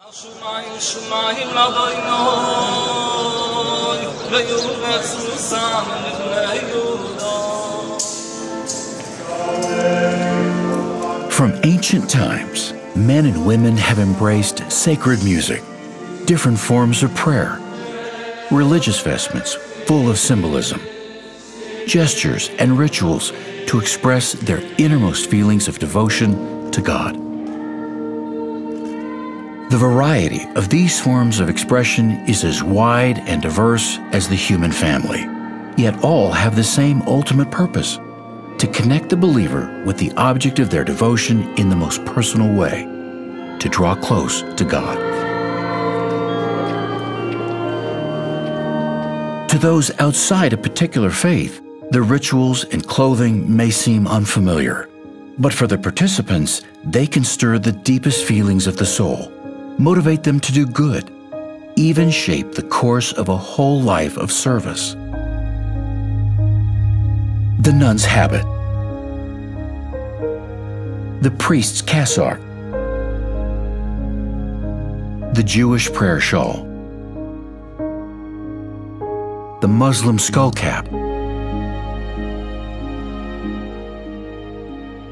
From ancient times, men and women have embraced sacred music, different forms of prayer, religious vestments full of symbolism, gestures and rituals to express their innermost feelings of devotion to God. The variety of these forms of expression is as wide and diverse as the human family, yet all have the same ultimate purpose: to connect the believer with the object of their devotion in the most personal way, to draw close to God. To those outside a particular faith, the rituals and clothing may seem unfamiliar, but for the participants, they can stir the deepest feelings of the soul, motivate them to do good, even shape the course of a whole life of service. The nun's habit, the priest's cassock, the Jewish prayer shawl, the Muslim skull cap,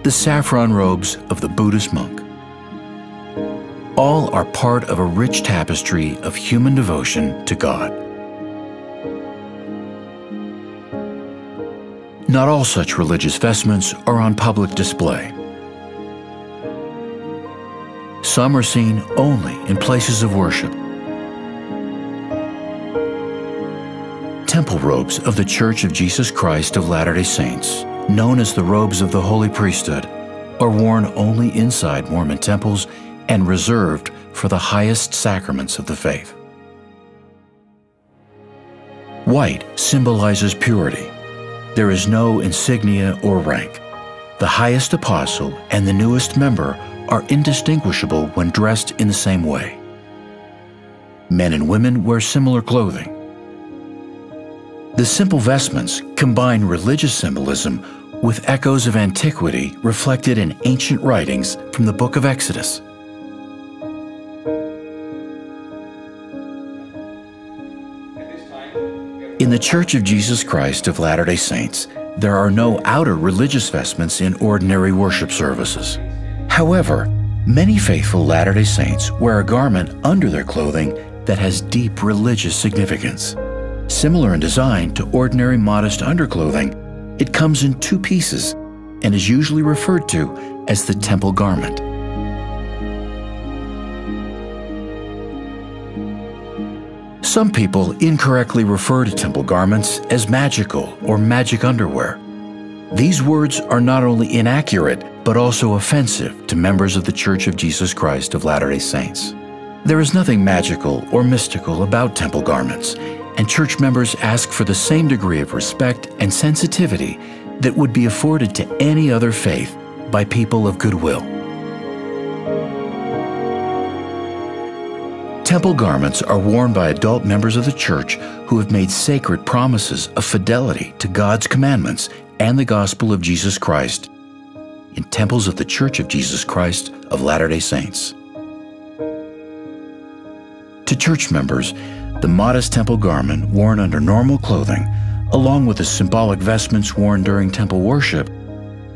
the saffron robes of the Buddhist monk. All are part of a rich tapestry of human devotion to God. Not all such religious vestments are on public display. Some are seen only in places of worship. Temple robes of the Church of Jesus Christ of Latter-day Saints, known as the robes of the Holy Priesthood, are worn only inside Mormon temples and reserved for the highest sacraments of the faith. White symbolizes purity. There is no insignia or rank. The highest apostle and the newest member are indistinguishable when dressed in the same way. Men and women wear similar clothing. The simple vestments combine religious symbolism with echoes of antiquity reflected in ancient writings from the book of Exodus. In the Church of Jesus Christ of Latter-day Saints, there are no outer religious vestments in ordinary worship services. However, many faithful Latter-day Saints wear a garment under their clothing that has deep religious significance. Similar in design to ordinary modest underclothing, it comes in two pieces and is usually referred to as the temple garment. Some people incorrectly refer to temple garments as magical or magic underwear. These words are not only inaccurate, but also offensive to members of the Church of Jesus Christ of Latter-day Saints. There is nothing magical or mystical about temple garments, and church members ask for the same degree of respect and sensitivity that would be afforded to any other faith by people of goodwill. Temple garments are worn by adult members of the church who have made sacred promises of fidelity to God's commandments and the gospel of Jesus Christ in temples of the Church of Jesus Christ of Latter-day Saints. To church members, the modest temple garment worn under normal clothing, along with the symbolic vestments worn during temple worship,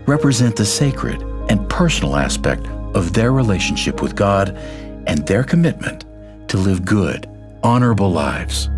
represent the sacred and personal aspect of their relationship with God and their commitment to live good, honorable lives.